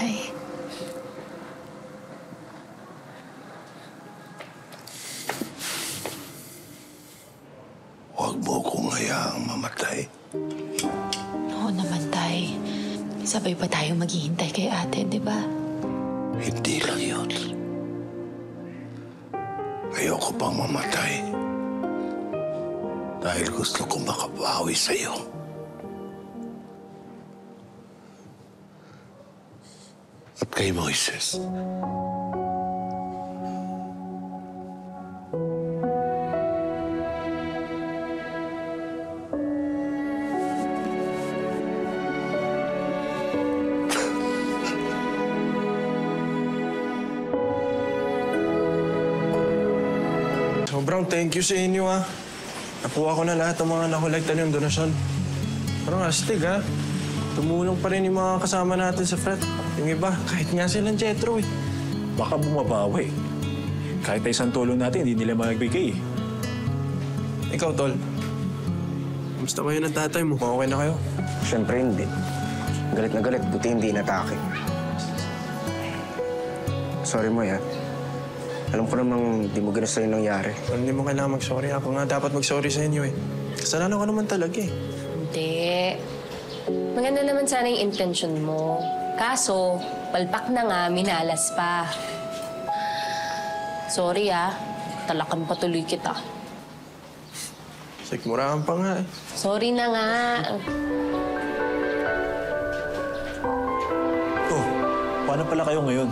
buhay. Huwag mo kong hayaang mamatay. Oo naman, Tay. Sabay pa tayo maghihintay kay ate, di ba? Hindi lang yun. Ayoko pang mamatay. Dahil gusto kong makabawi sa'yo. Kay Moises. Sobrang thank you sa inyo, ah. Nakuha ko na lahat ng mga nakolekta niyong donasyon. Parang astig, ah. Tumulong pa rin yung mga kasama natin sa fret. Yung iba, kahit nga silang Jetro, eh. Baka bumabawi. Kahit na isang tulong natin, hindi nila magbigay, eh. Ikaw, Tol. Kamusta kayo ng tatay mo? Okay na kayo? Siyempre hindi. Galit na galit. Buti hindi inatake. Sorry mo, ya. Alam ko namang di mo ganun sa'yo nangyari. Alam, di mo kailangan mag-sorry. Ako nga dapat mag-sorry sa inyo, eh. Kasalanan ko naman talaga, eh. Hindi. Maganda naman sana yung intention mo. Kaso, palpak na nga, minalas pa. Sorry, ah. Talakan patuloy kita. Sikmurahan pa nga, eh. Sorry na nga. Oh, paano pala kayo ngayon?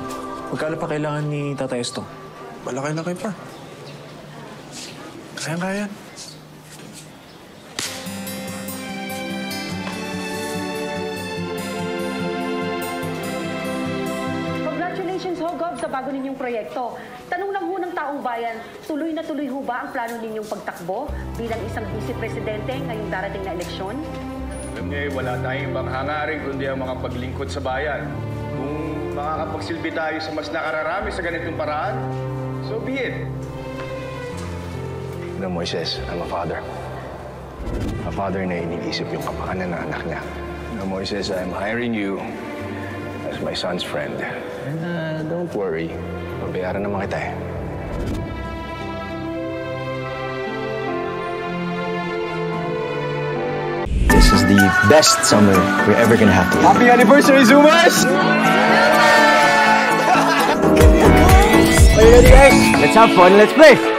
Magkala pa kailangan ni Tatay Esto? Malaki-laki pa. Kaya-kaya. Sa bago ninyong proyekto. Tanong lang ho ng taong bayan, tuloy na tuloy ho ba ang plano ninyong pagtakbo bilang isang vice-presidente ngayong darating na eleksyon? Alam niyo, wala tayong ibang hangarin kundi ang makapaglingkod sa bayan. Kung makakapagsilbi tayo sa mas nakararami sa ganitong paraan, so be it. You know, Moises, I'm a father. A father na iniisip yung kapakanan ng anak niya. You know, Moises, I'm hiring you as my son's friend. And don't worry, mabayaran naman kita, eh. This is the best summer we're ever gonna have to live. Happy anniversary, Zoomers! Are you ready, guys? Let's have fun, let's play!